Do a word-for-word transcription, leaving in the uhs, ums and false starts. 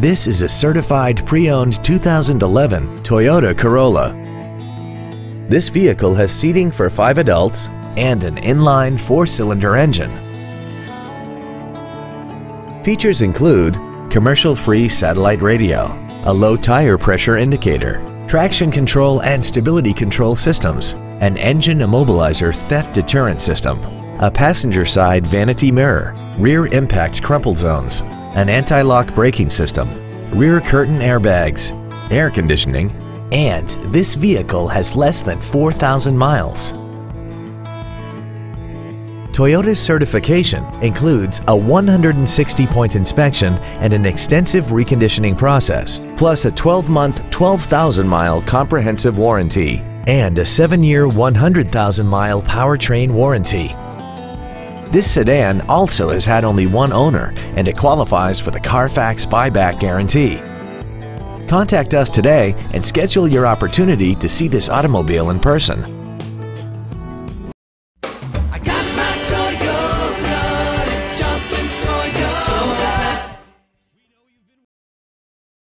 This is a certified pre-owned two thousand eleven Toyota Corolla. This vehicle has seating for five adults and an inline four-cylinder engine. Features include commercial-free satellite radio, a low tire pressure indicator, traction control and stability control systems, an engine immobilizer theft deterrent system, a passenger side vanity mirror, rear impact crumple zones, an anti-lock braking system, rear curtain airbags, air conditioning, and this vehicle has less than four thousand miles. Toyota's certification includes a one hundred sixty point inspection and an extensive reconditioning process, plus a twelve month, twelve thousand mile comprehensive warranty and a seven year, one hundred thousand mile powertrain warranty. This sedan also has had only one owner and it qualifies for the Carfax buyback guarantee. Contact us today and schedule your opportunity to see this automobile in person.